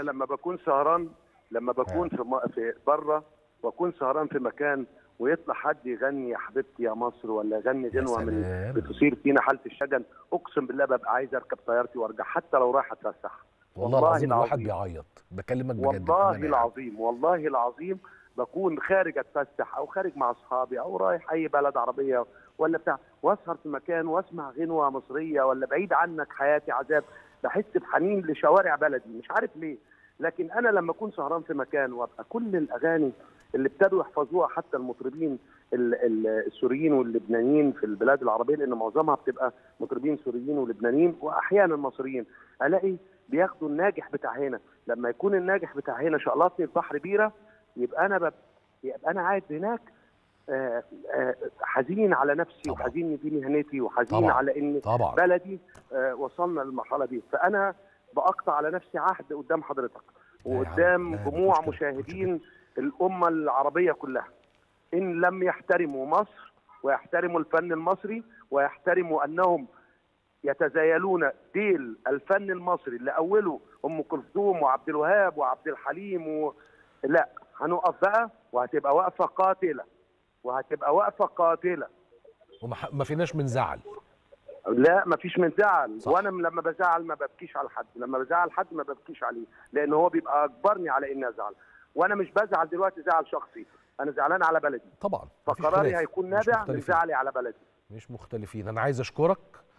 انا لما بكون سهران، لما بكون في بره واكون سهران في مكان ويطلع حد يغني يا حبيبتي يا مصر ولا يغني غنوه من بتصير فينا حاله الشجن، اقسم بالله ببقى عايز اركب طيارتي وارجع حتى لو رايح اتفسح. والله العظيم الواحد بيعيط، بكلمك بجد والله العظيم، والله العظيم بكون خارج اتفسح او خارج مع اصحابي او رايح اي بلد عربيه ولا بتاع، واسهر في مكان واسمع غنوه مصريه ولا بعيد عنك حياتي عذاب، بحس بحنين لشوارع بلدي مش عارف ليه. لكن انا لما اكون سهران في مكان وابقى كل الاغاني اللي ابتدوا يحفظوها حتى المطربين السوريين واللبنانيين في البلاد العربيه، لان معظمها بتبقى مطربين سوريين ولبنانيين واحيانا مصريين، الاقي بياخدوا الناجح بتاع هنا. لما يكون الناجح بتاع هنا شقلطني البحر بيره، يبقى انا قاعد هناك حزين على نفسي طبعا. وحزين في مهنتي وحزين طبعا. على ان طبعا. بلدي وصلنا للمرحله دي، فانا باقطع على نفسي عهد قدام حضرتك وقدام جموع مشاهدين الامه العربيه كلها، ان لم يحترموا مصر ويحترموا الفن المصري ويحترموا انهم يتزايلون ديل الفن المصري اللي اوله ام كلثوم وعبد الوهاب وعبد الحليم لا هنقف بقى، وهتبقى وقفه قاتله، وهتبقى وقفه قاتله وما فيناش من زعل. لا مفيش من زعل، وانا لما بزعل ما ببكيش على حد، لما بزعل حد ما ببكيش عليه، لان هو بيبقى اجبرني على اني ازعل، وانا مش بزعل دلوقتي زعل شخصي، انا زعلان على بلدي طبعا، فقراري هيكون نابع من زعلي على بلدي. مش مختلفين. انا عايز اشكرك